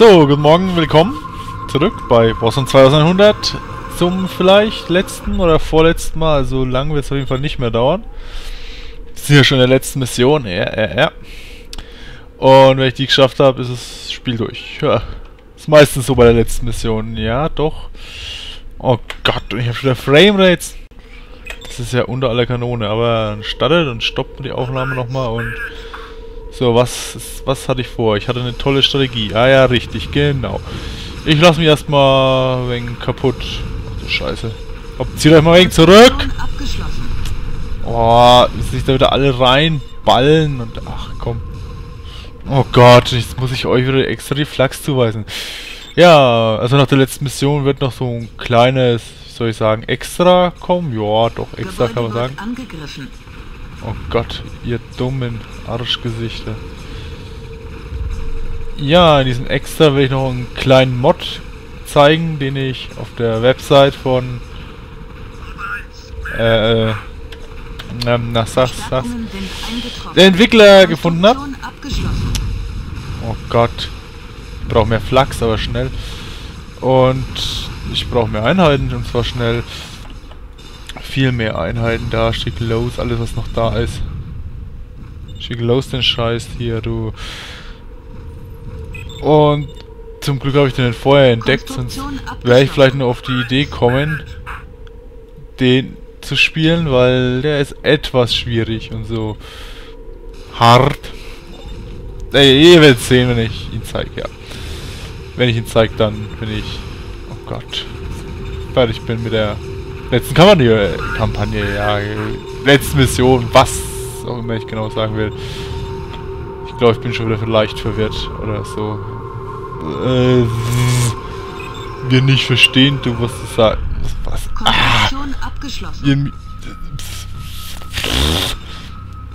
So, guten Morgen, willkommen zurück bei Warzone 2100 zum vielleicht letzten oder vorletzten Mal, so lange wird es auf jeden Fall nicht mehr dauern. Das ist ja schon in der letzten Mission, Und wenn ich die geschafft habe, ist das Spiel durch. Ja, ist meistens so bei der letzten Mission, ja doch. Oh Gott, ich habe schon wieder Framerates. Das ist ja unter aller Kanone, aber dann startet und stoppt die Aufnahme nochmal und... So, was hatte ich vor? Ich hatte eine tolle Strategie. Ah ja, richtig, genau. Ich lasse mich erstmal ein wenig kaputt. Ach du Scheiße. Zieht euch mal ein wenig zurück! Oh, sich da wieder alle reinballen und... Ach, komm. Oh Gott, jetzt muss ich euch wieder extra die Flachs zuweisen. Ja, also nach der letzten Mission wird noch so ein kleines, soll ich sagen, extra kommen? Ja, doch, extra kann man sagen. Oh Gott, ihr dummen Arschgesichter. Ja, in diesem Extra will ich noch einen kleinen Mod zeigen, den ich auf der Website von Nassas, der Entwickler gefunden habe. Oh Gott, ich brauche mehr Flachs, aber schnell. Und ich brauche mehr Einheiten, und zwar schnell. Viel mehr Einheiten da, schick los, alles was noch da ist. Schick los den Scheiß hier, du. Und zum Glück habe ich den vorher entdeckt, sonst wäre ich vielleicht nur auf die Idee kommen, den zu spielen, weil der ist etwas schwierig und so hart. Ey, ihr werdet sehen, wenn ich ihn zeige, ja. Wenn ich ihn zeige, dann bin ich... Oh Gott. Fertig bin mit der... letzten Kampagne, ja, letzte Mission, was auch immer ich genau sagen will. Ich glaube, ich bin schon wieder vielleicht verwirrt oder so. Wir nicht verstehen, du musst es sagen. Was?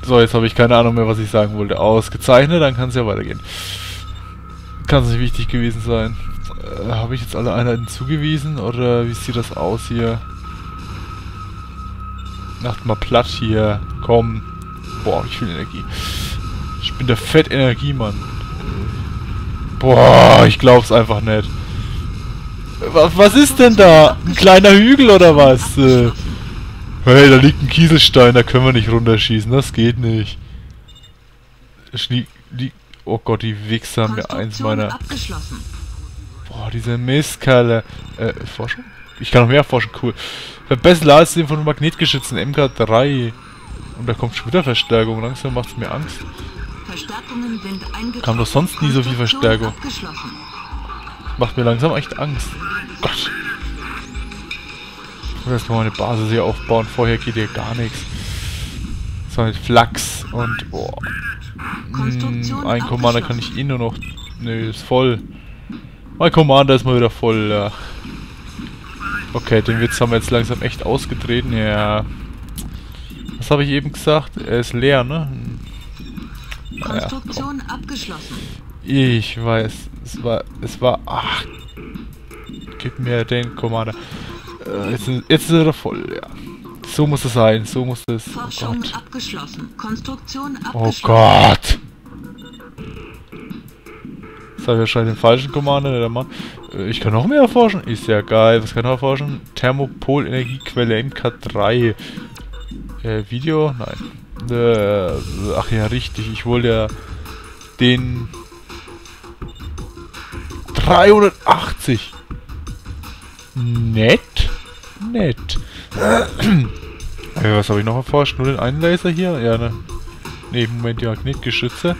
So, jetzt habe ich keine Ahnung mehr, was ich sagen wollte. Ausgezeichnet, dann kann es ja weitergehen. Kann es nicht wichtig gewesen sein. Habe ich jetzt alle Einheiten zugewiesen oder wie sieht das aus hier? Macht mal platt hier. Komm. Boah, hab ich viel Energie. Ich bin der Fett-Energiemann. Boah, ich glaub's einfach nicht. Was ist denn da? Ein kleiner Hügel oder was? Hey, da liegt ein Kieselstein, da können wir nicht runterschießen. Das geht nicht. Oh Gott, die Wichser haben mir eins meiner... Boah, diese Mistkerle. Forschung? Ich kann noch mehr forschen, cool. Verbessert Ladesystem von Magnetgeschützen MK3. Und da kommt schon wieder Verstärkung. Langsam macht es mir Angst. Kam doch sonst nie so viel Verstärkung. Macht mir langsam echt Angst. Gott. Ich muss erstmal meine Basis hier aufbauen. Vorher geht hier gar nichts. Das war mit Flachs und... Boah. Ein Commander kann ich eh nur noch... Nö, ist voll. Mein Commander ist mal wieder voll. Okay, den Witz haben wir jetzt langsam echt ausgetreten, ja. Was habe ich eben gesagt? Er ist leer, ne? Naja, Konstruktion abgeschlossen. Ich weiß, es war... Ach, gib mir den Commander. Jetzt ist er voll, ja. So muss es sein, so muss es... Forschung abgeschlossen. Konstruktion abgeschlossen. Oh Gott! Jetzt habe ich wahrscheinlich den falschen Commander, der da macht. Ich kann noch mehr erforschen. Ist ja geil. Was kann ich erforschen? Thermopol-Energiequelle MK3. Video? Nein. Ach ja, richtig. Ich wollte ja den 380. Nett? Nett. Was habe ich noch erforscht? Nur den einen Laser hier? Ja, ne. Ne, Moment, die Magnetgeschütze.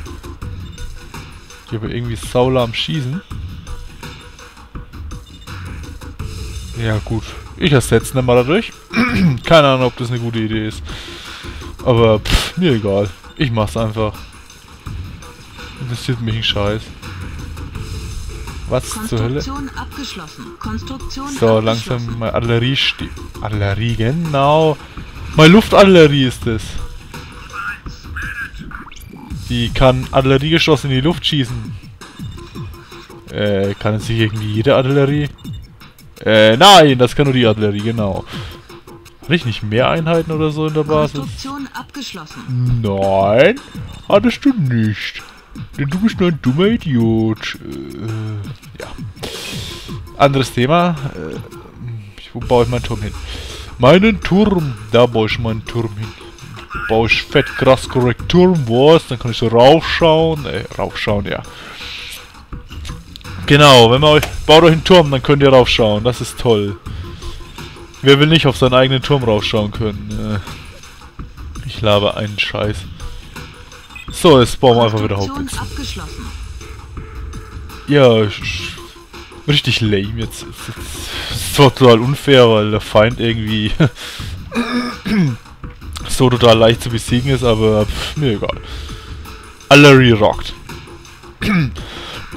Ich habe irgendwie Saula am Schießen. Ja gut, ich ersetze den mal dadurch. Keine Ahnung, ob das eine gute Idee ist. Aber pff, mir egal. Ich mach's einfach. Interessiert mich ein Scheiß. Was zur Hölle? So, langsam meine Artillerie steht. Artillerie, genau. Meine Luftartillerie ist es. Die kann Artilleriegeschosse in die Luft schießen. Kann es nicht irgendwie jede Artillerie? Nein, das kann nur die Artillerie, genau. Hatte ich nicht mehr Einheiten oder so in der Basis? Konstruktion abgeschlossen. Nein, hattest du nicht. Denn du bist nur ein dummer Idiot. anderes Thema. Wo baue ich meinen Turm hin? Meinen Turm! Da baue ich meinen Turm hin. Baue ich fett krass korrekt Turm, was? Dann kann ich so raufschauen. Raufschauen, ja. Genau, wenn man euch... Baut euch einen Turm, dann könnt ihr raufschauen. Das ist toll. Wer will nicht auf seinen eigenen Turm raufschauen können? Ich laber einen Scheiß. So, jetzt bauen wir einfach wieder Hauptwitze. Ja, richtig lame jetzt. Das ist zwar total unfair, weil der Feind irgendwie so total leicht zu besiegen ist, aber pff, mir egal. Allery rockt.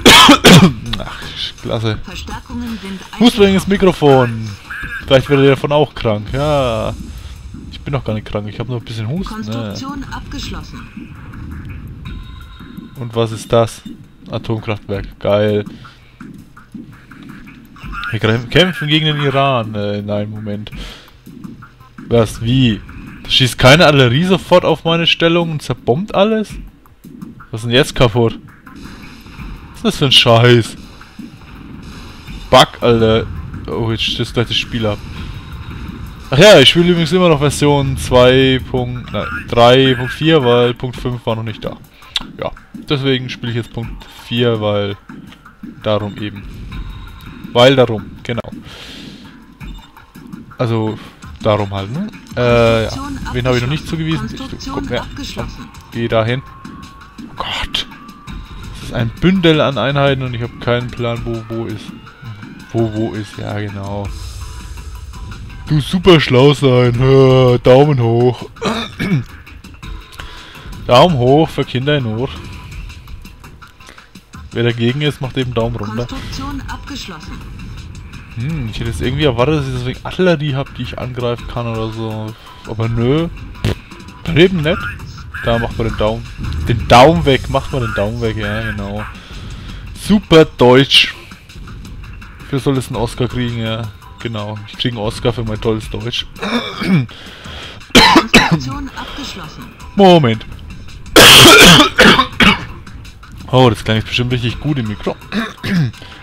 Ach, klasse. Fußbringendes Mikrofon. Vielleicht werdet ihr davon auch krank. Ja. Ich bin noch gar nicht krank. Ich habe nur ein bisschen Husten. Konstruktion abgeschlossen. Und was ist das? Atomkraftwerk. Geil. Wir kämpfen gegen den Iran. Nein, Moment. Was? Wie? Schießt keine Artillerie sofort auf meine Stellung und zerbombt alles? Was ist denn jetzt kaputt? Was ist das für ein Scheiß? Bug, Alter. Oh, jetzt stößt gleich das Spiel ab. Ach ja, ich spiele übrigens immer noch Version 3.4, weil Punkt 5 war noch nicht da. Ja, deswegen spiele ich jetzt Punkt 4, weil darum eben. Weil darum, genau. Also, darum halt, ne? Ja. Wen habe ich noch nicht zugewiesen? Ich, komm her. Geh dahin. Oh Gott. Das ist ein Bündel an Einheiten und ich habe keinen Plan, wo ist. Wo ist, ja genau. Du super schlau sein. Daumen hoch. Daumen hoch für Kinder in Not. Wer dagegen ist, macht eben Daumen runter. Ich hätte jetzt irgendwie erwartet, dass ich deswegen Artillerie habe, die ich angreifen kann oder so. Aber nö. Dann eben nicht. Da macht man den Daumen. Den Daumen weg. Macht man den Daumen weg, ja genau. Super Deutsch. Dafür soll es einen Oscar kriegen, ja. Genau. Ich kriege einen Oscar für mein tolles Deutsch. Moment. Oh, das klang jetzt bestimmt richtig gut im Mikro.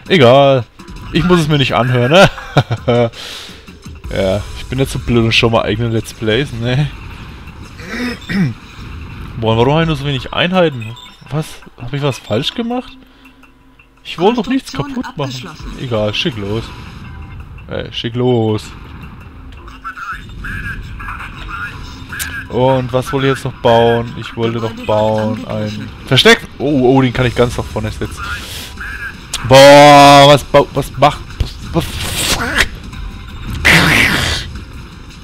Egal. Ich muss es mir nicht anhören, ne? Ja, ich bin nicht so blöd und schau mal eigene Let's Plays, ne? Boah, warum habe ich nur so wenig Einheiten? Was? Habe ich was falsch gemacht? Ich wollte doch nichts kaputt machen. Egal, schick los. Ey, schick los. Und was wollte ich jetzt noch bauen? Ich wollte noch bauen ein Versteck. Oh, den kann ich ganz nach vorne setzen. Boah, was macht... Was?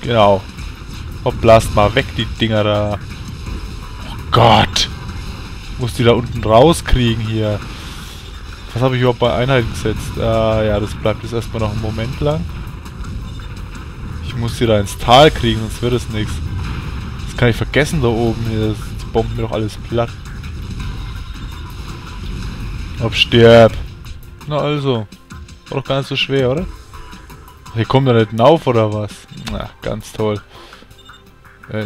Genau. Blast mal weg, die Dinger da. Oh Gott. Muss die da unten rauskriegen hier. Was habe ich überhaupt bei Einheiten gesetzt? Ah ja, das bleibt jetzt erstmal noch einen Moment lang. Ich muss die da ins Tal kriegen, sonst wird es nichts. Das kann ich vergessen da oben. Hier, die bomben mir doch alles platt. Ob stirb. Na also. War doch gar nicht so schwer, oder? Hier kommt er nicht hinauf, oder was? Na, ganz toll.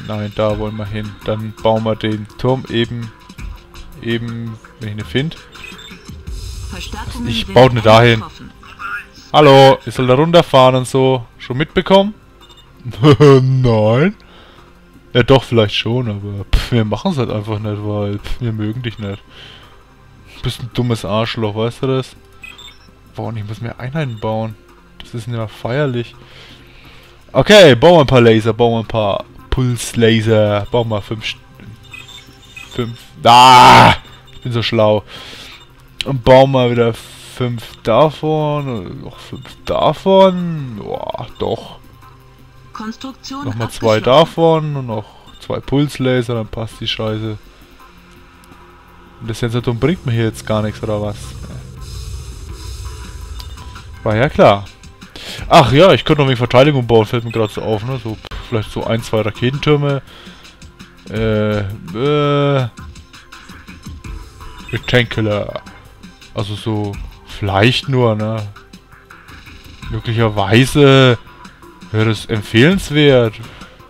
Nein, da wollen wir hin. Dann bauen wir den Turm eben. Eben, wenn ich ihn finde. Ich baue ne dahin. Hallo, ich soll da runterfahren und so. Schon mitbekommen? Nein. Ja doch, vielleicht schon, aber pff, wir machen es halt einfach nicht, weil pff, wir mögen dich nicht. Du bist ein dummes Arschloch, weißt du das? Boah, und ich muss mehr Einheiten bauen. Das ist nicht mehr feierlich. Okay, bauen wir ein paar Laser, bauen wir ein paar Pulslaser. Bauen wir 5... Ah! Ich bin so schlau. Und bauen mal wieder 5 davon, noch 5 davon, boah, doch. Nochmal 2 davon und noch 2 Pulslaser, dann passt die Scheiße. Und das Sensorturm bringt mir hier jetzt gar nichts, oder was? War ja klar. Ach ja, ich könnte noch wegen Verteidigung bauen, fällt mir gerade so auf, ne? So, vielleicht so 1, 2 Raketentürme. Rectangular. Also so, vielleicht nur, ne? Möglicherweise wäre es empfehlenswert.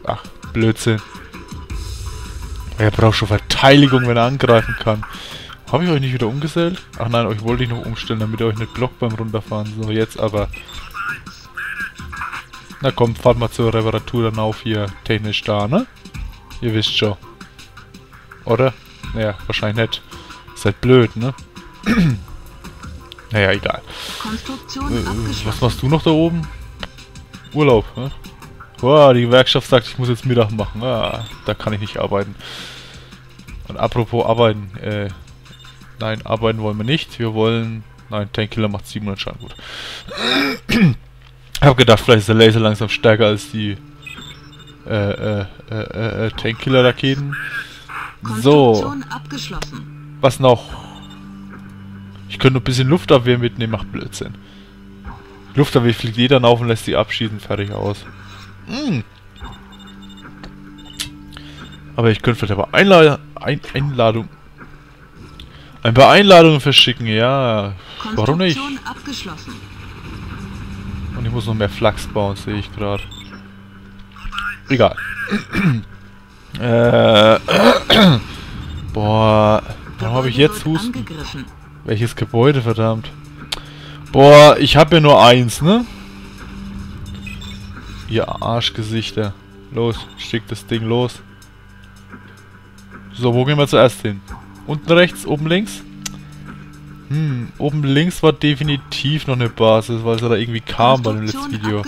Ach, Blödsinn. Er braucht schon Verteidigung, wenn er angreifen kann. Habe ich euch nicht wieder umgesellt? Ach nein, euch wollte ich noch umstellen, damit ihr euch nicht blockt beim Runterfahren. So, jetzt aber. Na komm, fahrt mal zur Reparatur dann auf hier. Technisch da, ne? Ihr wisst schon. Oder? Naja, wahrscheinlich nicht. Ist halt blöd, ne? Naja, egal. Was machst du noch da oben? Urlaub, ne? Wow, die Gewerkschaft sagt, ich muss jetzt Mittag machen. Ah, da kann ich nicht arbeiten. Und apropos arbeiten, nein, arbeiten wollen wir nicht. Wir wollen... Nein, Tankkiller macht 700 Schaden, gut. Ich hab gedacht, vielleicht ist der Laser langsam stärker als die Tankkiller-Raketen. So. Was noch? Ich könnte ein bisschen Luftabwehr mitnehmen, macht Blödsinn. Luftabwehr fliegt jeder auf und lässt sie abschießen, fertig aus. Aber ich könnte vielleicht aber Einladung. Ein paar Einladungen verschicken, ja. Warum nicht? Und ich muss noch mehr Flachs bauen, sehe ich gerade. Egal. Boah. Warum habe ich jetzt Husten? Welches Gebäude, verdammt. Boah, ich habe ja nur eins, ne? Ihr Arschgesichter. Los, schickt das Ding los. So, wo gehen wir zuerst hin? Unten rechts, oben links? Hm, oben links war definitiv noch eine Basis, weil es ja da irgendwie kam bei dem letzten Video.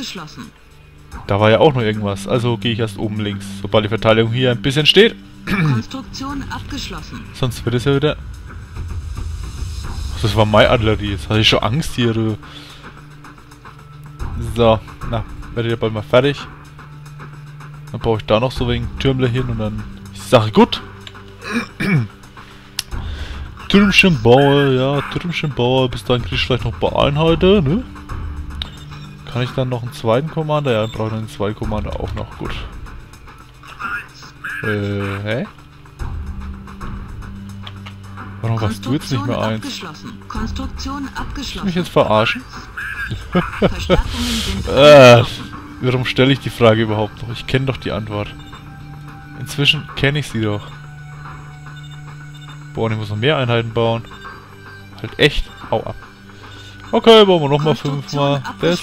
Da war ja auch noch irgendwas, also gehe ich erst oben links, sobald die Verteidigung hier ein bisschen steht. Konstruktion abgeschlossen. Sonst wird es ja wieder... Ach, das war meine Artillerie, jetzt hatte ich schon Angst hier, du. So, na, werdet ihr bald mal fertig. Dann brauche ich da noch so wegen Türmle hin und dann... Ich sage gut. Türmchenbauer, ja, Türmchenbauer. Bis dahin krieg ich vielleicht noch ein paar Einheiten, ne? Kann ich dann noch einen zweiten Commander? Ja, ich brauche einen zweiten Commander auch noch, gut. Hä? Warum warst du jetzt nicht mehr eins? Willst du mich jetzt verarschen? Warum stelle ich die Frage überhaupt noch? Ich kenne doch die Antwort. Inzwischen kenne ich sie doch. Boah, ich muss noch mehr Einheiten bauen. Halt echt. Hau ab. Okay, bauen wir nochmal 5-mal das.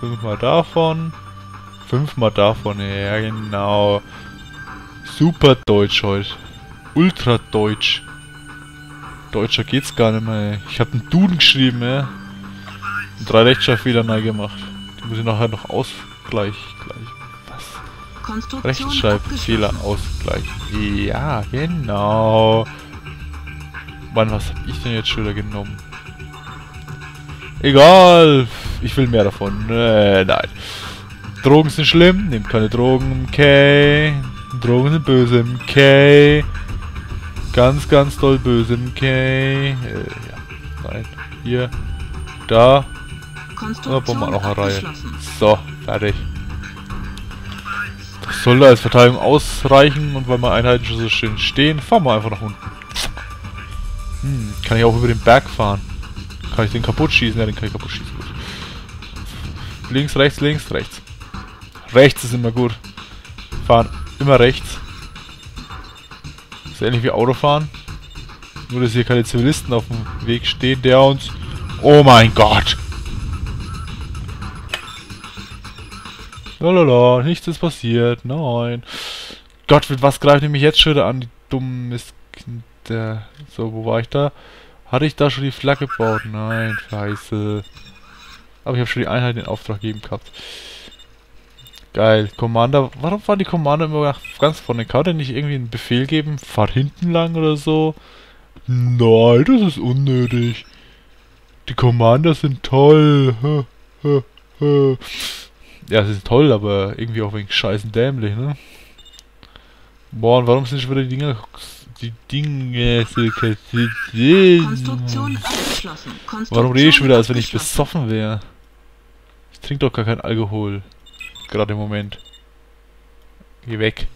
5-mal davon. 5-mal davon. Ja, genau. Super deutsch heute. Ultra deutsch. Deutscher geht's gar nicht mehr, ey. Ich habe einen Duden geschrieben, ja. Und 3 Rechtschreibfehler neu gemacht. Die muss ich nachher noch ausgleichen. Rechtschreibfehler ausgleichen. Ja, genau. Mann, was hab ich denn jetzt schon wieder genommen? Egal. Ich will mehr davon. Nein. Drogen sind schlimm. Nehmt keine Drogen. Okay. Drogen sind böse. Okay. Ganz, ganz doll böse. Okay. Ja. Nein. Hier. Da. Da brauchen wir noch eine Reihe. So. Fertig. Sollte als Verteidigung ausreichen und weil meine Einheiten schon so schön stehen, fahren wir einfach nach unten. Hm, kann ich auch über den Berg fahren? Kann ich den kaputt schießen? Ja, den kann ich kaputt schießen. Gut. Links, rechts, links, rechts. Rechts ist immer gut. Fahren immer rechts. Ist ähnlich wie Autofahren. Nur, dass hier keine Zivilisten auf dem Weg stehen, der uns... Oh mein Gott! Lololol, nichts ist passiert, nein. Gott, mit was greift ihr mich jetzt schon wieder an, die dummen Mistkinder. So, wo war ich da? Hatte ich da schon die Flagge gebaut? Nein, scheiße. Aber ich habe schon die Einheit in Auftrag gegeben gehabt. Geil, Commander. Warum fahren die Commander immer nach ganz vorne? Kann der nicht irgendwie einen Befehl geben? Fahrt hinten lang oder so? Nein, das ist unnötig. Die Commander sind toll. Ja, sie ist toll, aber irgendwie auch wegen scheißen dämlich, ne? Boah, und warum sind schon wieder die Dinger... Konstruktion abgeschlossen. Warum rede ich schon wieder, als wenn ich besoffen wäre? Ich trinke doch gar keinen Alkohol. Gerade im Moment. Geh weg.